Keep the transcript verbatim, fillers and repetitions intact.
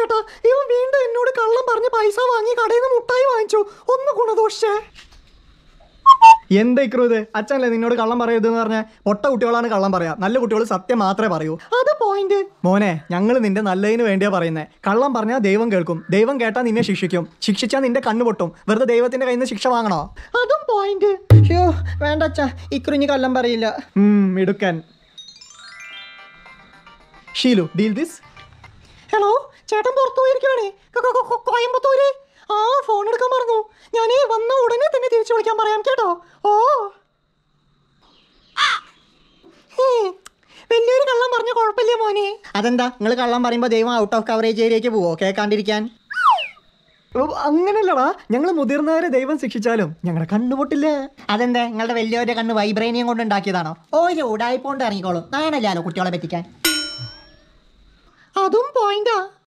ചേട്ടാ, ഇവൻ വീണ്ടും എന്നോട് കള്ളം പറഞ്ഞ് പൈസ വാങ്ങി കടയിൽ നിന്ന് മുട്ടായി വാങ്ങിച്ചു. ഒന്ന് ഗുണദോഷേ. എന്താ ഇക്രൂത്, അച്ഛനല്ലേ നിന്നോട് കള്ളം പറയരുതെന്ന് പറഞ്ഞാൽ? പൊട്ട കുട്ടികളാണ് കള്ളം പറയാ, നല്ല കുട്ടികൾ സത്യം മാത്രമേ പറയൂ. അത് പോയിന്റ്. മോനെ, ഞങ്ങൾ നിന്റെ നല്ലതിന് വേണ്ടിയാ പറയുന്നത്. കള്ളം പറഞ്ഞാൽ ദൈവം കേൾക്കും, ദൈവം കേട്ടാൽ നിന്നെ ശിക്ഷിക്കും, ശിക്ഷിച്ചാൽ നിന്റെ കണ്ണു പൊട്ടും. വെറുതെ ദൈവത്തിന്റെ കയ്യിൽ നിന്ന് ശിക്ഷ വാങ്ങണോ? അതും പോയിന്റ്. ഷോ വേണ്ട അച്ഛാ, ഇക്രുഞ്ഞ് കള്ളം പറയില്ല. ഉം എടുക്കാൻ. Sheelu deal this. ഹലോ ചേട്ടൻ പുറത്തു പോയിരിക്കുവാണേ, കോയമ്പത്തൂര്. ആ ഫോൺ എടുക്കാൻ പറഞ്ഞു. ഞാനേ വന്ന ഉടനെ തന്നെ തിരിച്ചു വിളിക്കാൻ പറയാം കേട്ടോ. ഓ വലിയൊരു കള്ളം പറഞ്ഞ കുഴപ്പമില്ല മോനെ. അതെന്താ നിങ്ങൾ കള്ളം പറയുമ്പോൾ ദൈവം ഔട്ട് ഓഫ് കവറേജ് ഏരിയയ്ക്ക് പോവോ കേൾക്കാണ്ടിരിക്കാൻ? അങ്ങനെയല്ലടാ, ഞങ്ങൾ മുതിർന്നവരെ ദൈവം ശിക്ഷിച്ചാലും ഞങ്ങളുടെ കണ്ണു പൊട്ടില്ലേ. അതെന്താ, നിങ്ങളുടെ വലിയവരുടെ കണ്ണ് വൈബ്രേനിയം കൊണ്ട് ഉണ്ടാക്കിയതാണോ? ഒരു ഊടായ്പോണ്ട് ഇറങ്ങിക്കോളും, നാണല്ലോ കുട്ടികളെ പറ്റിക്കാൻ. അതും പോയിന്റാ.